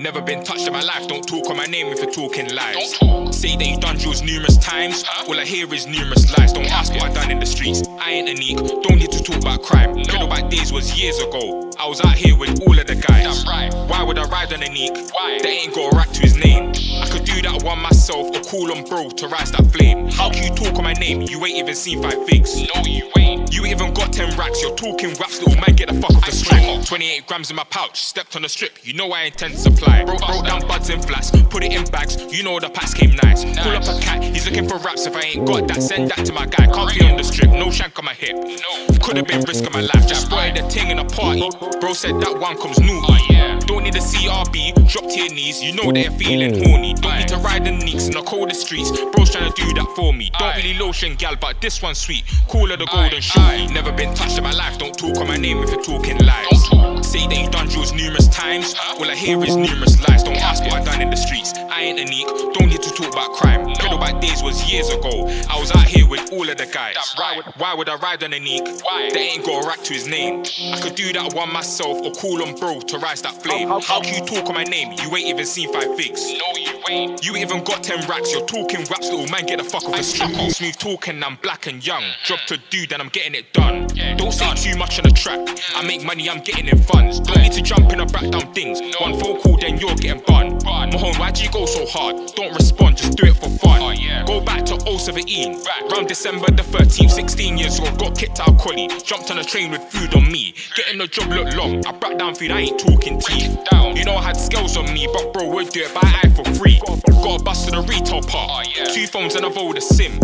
Never been touched in my life. Don't talk on my name if you're talking lies. Say that you've done drills numerous times. All I hear is numerous lies. Don't ask what I've done in the streets. I ain't Anique, don't need to talk about crime. Middle back days was years ago. I was out here with all of the guys. Why would I ride on Anique? That ain't got a rap to his name. I could do that one myself or call on bro to rise that flame. How can you talk on my name? You ain't even seen 5 figs. No, you ain't. You even got 10 racks. You're talking raps, little man, get the fuck off the strip. 28 grams in my pouch, stepped on the strip. You know I intend to supply. Broke down buds in flats, put it in bags. You know the pass came nice. Call up a cat, he's looking for raps. If I ain't got that, send that to my guy. Can't be on the strip, no shank on my hip. Could have been risk of my life. Just bought the ting in a party. Bro said that one comes new. Don't need a CRB, drop to your knees. You know they're feeling horny. Don't need to ride the Aniques in the coldest streets. Bro's trying to do that for me. Don't really lotion gal, but this one's sweet. Call her the golden shorty. Never been touched in my life. Don't talk on my name if you're talking lies. Say that you've done drills numerous times. All I hear is numerous lies. Don't ask what I've done in the streets. I ain't Anique, don't need to talk about crime. Middle back days was years ago. I was out here with all of the guys. Why would I ride on Anique? That ain't got a rack to his name. I could do that one myself or call on bro to rise that flame. How can you talk on my name? You ain't even seen 5 figs. No, you ain't. You even got 10 racks. You're talking raps, little man, get the fuck off the street. Smooth talking, I'm black and young. Job to do, then I'm getting it done. Don't say too much on the track. I make money, I'm getting in funds. Don't need to jump in or back down things. One phone call, then you're getting bun. Mahone, why'd you go so hard? Don't respond, just do it for fun. Go back to 017. Round December the 13th, 16 years old. Got kicked out of collie. Jumped on a train with food on me. Getting the job look long. I brought down food, I ain't talking teeth. You know I had scales on me, but bro would do it by eye for free. Got a bus to the retail park. 2 phones and I've owned a sim.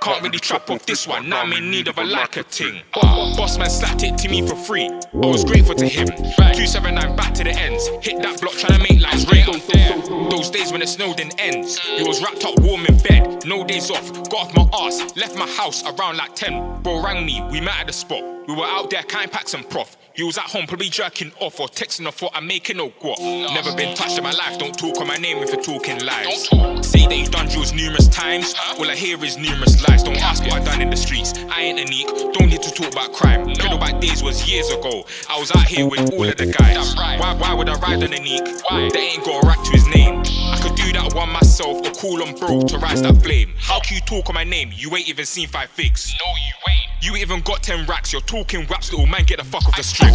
Can't really trap off this one, now I'm in need of a lacquer ting. Boss man slapped it to me for free. I was grateful to him. 279 back to the ends. Hit that block trying to make lights right up there. Those days when it snowed in ends. It was wrapped up warm in bed. No days off, got off my arse. Left my house around like 10. Bro rang me, we met at the spot. We were out there counting packs and prof. You was at home probably jerking off or texting her for I'm making no guap. Never been touched in my life. Don't talk on my name if you're talking lies. Say that you've done drills numerous times. All I hear is numerous lies. Don't ask what I've done in the streets. I ain't Anique, don't need to talk about crime. Middle back days was years ago. I was out here with all of the guys. Why would I ride on Anique? That ain't got a rack to his name. I could do that one myself or call on bro to rise that flame. How can you talk on my name? You ain't even seen 5 figs. No, you ain't. You even got 10 racks. You're talking raps, little man, get the fuck off the strip.